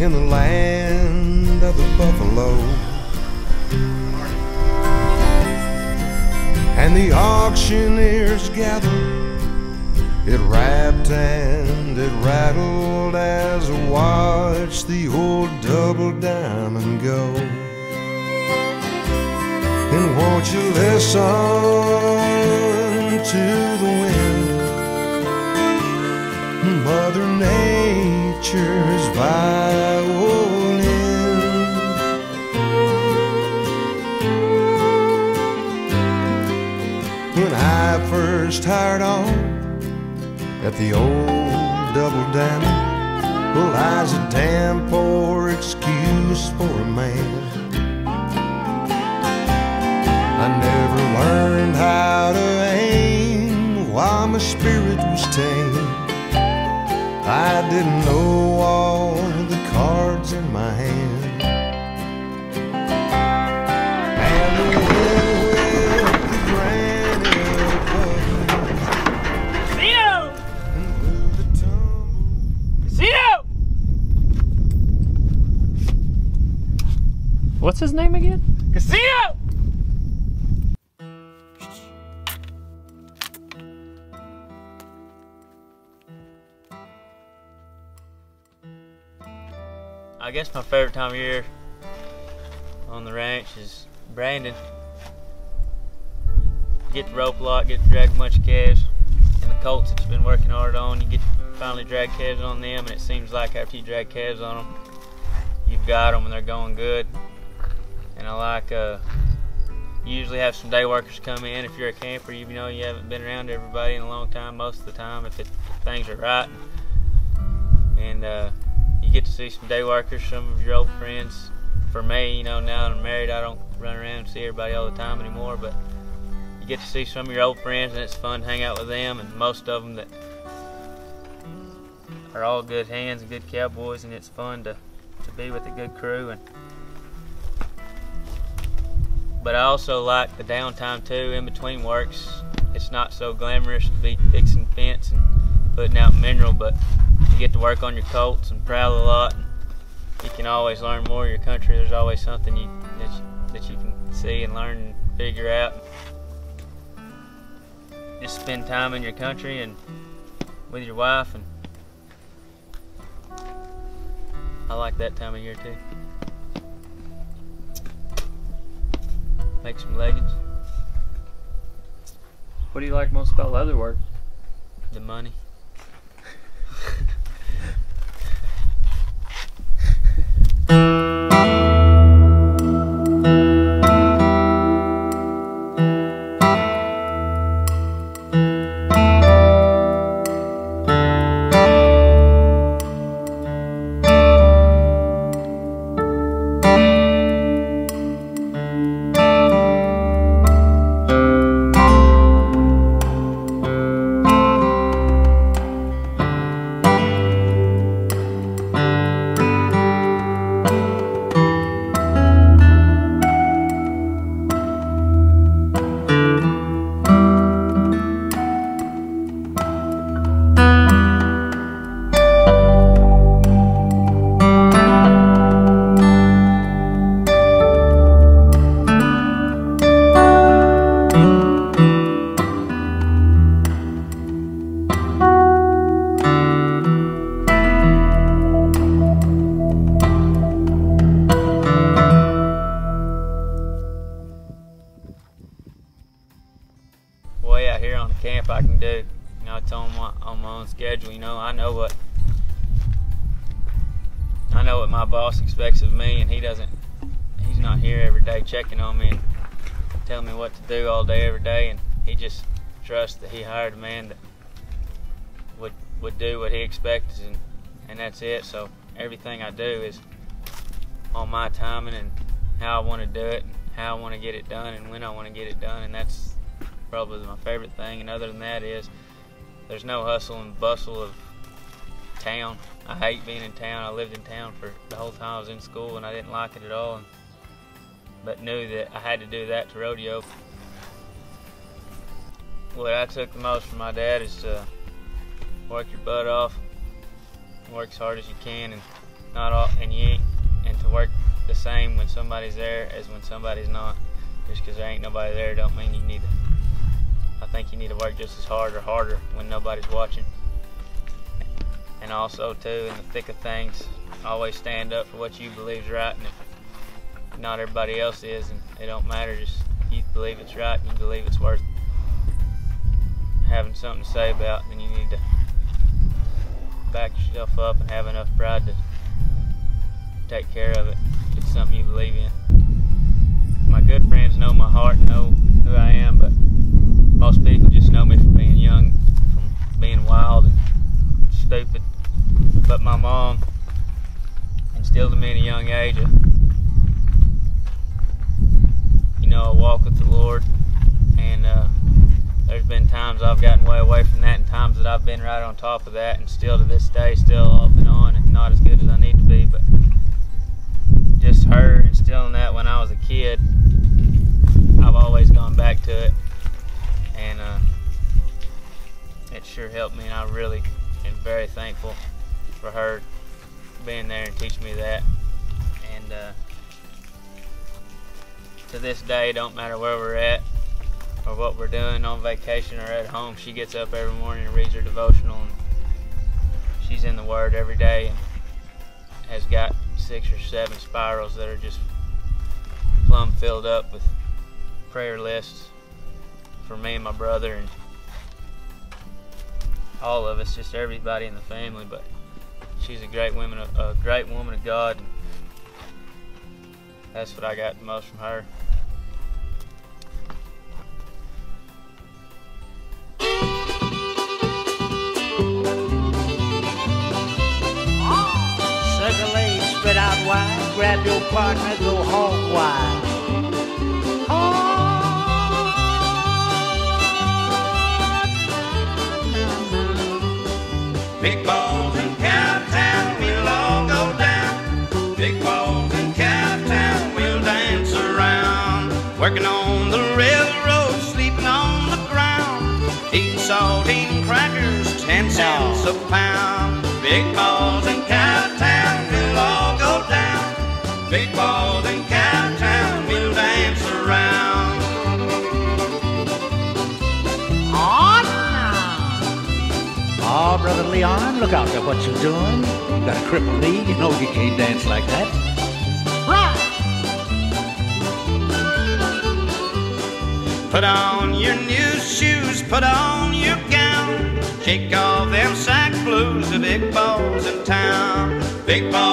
in the land of the buffalo. And the auctioneers gathered, it rapped and it rattled as I watched the old double diamond go. And won't you listen to the wind, Mother Nature's violin. When I first hired on at the old double diamond, well, I's a damn poor excuse for a man. I never learned how to aim while my spirit was tame. I didn't know all the cards in my hand. What's his name again? Casino! I guess my favorite time of year on the ranch is branding. You get to rope a lot, get to drag a bunch of calves, and the colts that you've been working hard on, you get to finally drag calves on them, and it seems like after you drag calves on them, you've got them and they're going good. And I like, you usually have some day workers come in. If you're a camper, you know you haven't been around everybody in a long time, most of the time, if things are right. And you get to see some day workers, some of your old friends. For me, you know, now that I'm married, I don't run around and see everybody all the time anymore, but you get to see some of your old friends and it's fun to hang out with them, and most of them that are all good hands and good cowboys, and it's fun to be with a good crew. And but I also like the downtime too, in between works. It's not so glamorous to be fixing fence and putting out mineral, but you get to work on your colts and prowl a lot. You can always learn more of your country. There's always something that you can see and learn and figure out. Just spend time in your country and with your wife, and I like that time of year too. Make some leggings. What do you like most about leather work? The money. Schedule, you know, I know what my boss expects of me, and he's not here every day checking on me and telling me what to do all day every day, and he just trusts that he hired a man that would do what he expects, and that's it. So everything I do is on my timing and how I want to do it and how I want to get it done and when I want to get it done, and that's probably my favorite thing. And other than that is there's no hustle and bustle of town. I hate being in town. I lived in town for the whole time I was in school, and I didn't like it at all, but knew that I had to do that to rodeo. What I took the most from my dad is to work your butt off, work as hard as you can, and not all, and you ain't, and to work the same when somebody's there as when somebody's not. Just because there ain't nobody there don't mean you need to. I think you need to work just as hard or harder when nobody's watching. And also too, in the thick of things, always stand up for what you believe is right, and if not everybody else is, and it don't matter, just you believe it's right, you believe it's worth having something to say about, then you need to back yourself up and have enough pride to take care of it. It's something you believe in. My good friends know my heart, know who I am, but most people just know me from being young, from being wild and stupid. But my mom instilled in me at a young age a walk with the Lord, and there's been times I've gotten way away from that, and times that I've been right on top of that, and still to this day, still off and on, and not as good as I need to be. But just her instilling that when I was a kid, I've always gone back to it, and it sure helped me, and I really am very thankful for her being there and teaching me that. And to this day, don't matter where we're at or what we're doing, on vacation or at home, she gets up every morning and reads her devotional, and she's in the Word every day, and has got 6 or 7 spirals that are just plumb filled up with prayer lists for me and my brother and all of us, just everybody in the family. But she's a great woman of God, and that's what I got the most from her. Circle A, spread out wide, grab your partner, go hog wide. Oh. Big balls and countdown, we'll all go down. Big balls and countdown, we'll dance around. Working on the railroad, sleeping on the ground, eating saltine crackers, 10 cents a pound. Big balls and Cowtown, we'll all go down. Big balls and Cowtown, we'll dance around. Oh, Brother Leon, look out at what you're doing. You got a crippled knee, you know you can't dance like that. Right. Put on your new shoes, put on your gown. Shake off them sack blues, the big balls in town. Big balls.